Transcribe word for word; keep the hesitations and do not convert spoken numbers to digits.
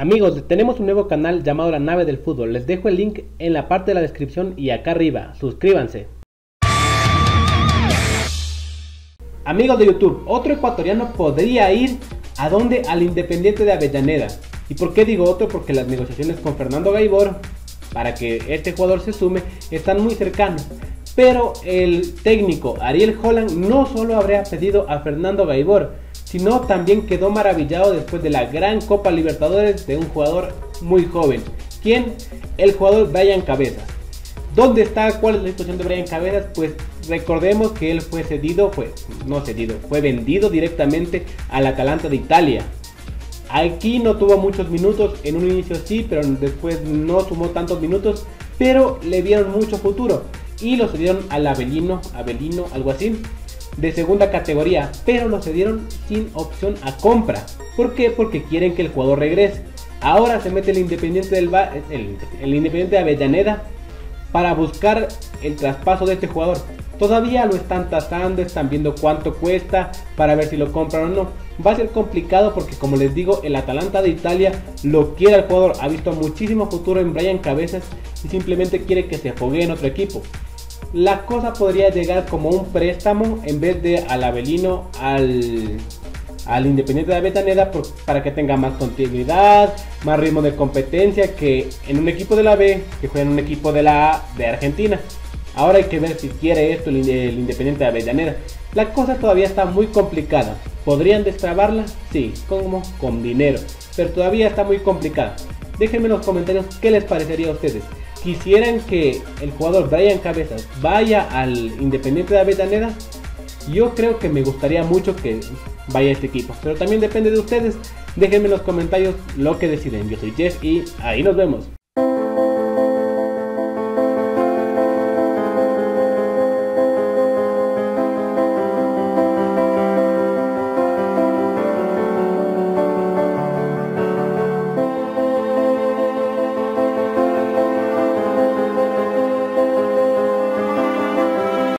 Amigos, tenemos un nuevo canal llamado La Nave del Fútbol, les dejo el link en la parte de la descripción y acá arriba, suscríbanse. Amigos de YouTube, otro ecuatoriano podría ir ¿a dónde? Al Independiente de Avellaneda. ¿Y por qué digo otro? Porque las negociaciones con Fernando Gaibor, para que este jugador se sume, están muy cercanas. Pero el técnico Ariel Holland no solo habría pedido a Fernando Gaibor, sino también quedó maravillado después de la gran Copa Libertadores de un jugador muy joven. ¿Quién? El jugador Brian Cabezas. ¿Dónde está? ¿Cuál es la situación de Brian Cabezas? Pues recordemos que él fue cedido, fue, no cedido, fue vendido directamente al Atalanta de Italia. Aquí no tuvo muchos minutos, en un inicio sí, pero después no sumó tantos minutos, pero le vieron mucho futuro y lo cedieron al Avellino, Avellino, algo así, de segunda categoría, pero lo cedieron sin opción a compra. ¿Por qué? Porque quieren que el jugador regrese. Ahora se mete el Independiente, del ba el, el Independiente de Avellaneda para buscar el traspaso de este jugador. Todavía lo están tasando, están viendo cuánto cuesta para ver si lo compran o no. Va a ser complicado porque, como les digo, el Atalanta de Italia lo quiere al jugador. Ha visto muchísimo futuro en Brian Cabezas y simplemente quiere que se foguee en otro equipo. La cosa podría llegar como un préstamo en vez de al Avellino, al, al Independiente de Avellaneda, por, para que tenga más continuidad, más ritmo de competencia que en un equipo de la B, que juega en un equipo de la A de Argentina. Ahora hay que ver si quiere esto el, el Independiente de Avellaneda. La cosa todavía está muy complicada. ¿Podrían destrabarla? Sí, como con dinero, pero todavía está muy complicada. Déjenme en los comentarios qué les parecería a ustedes. ¿Quisieran que el jugador Brian Cabezas vaya al Independiente de Avellaneda? Yo creo que me gustaría mucho que vaya a este equipo, pero también depende de ustedes. Déjenme en los comentarios lo que deciden. Yo soy Jeff y ahí nos vemos.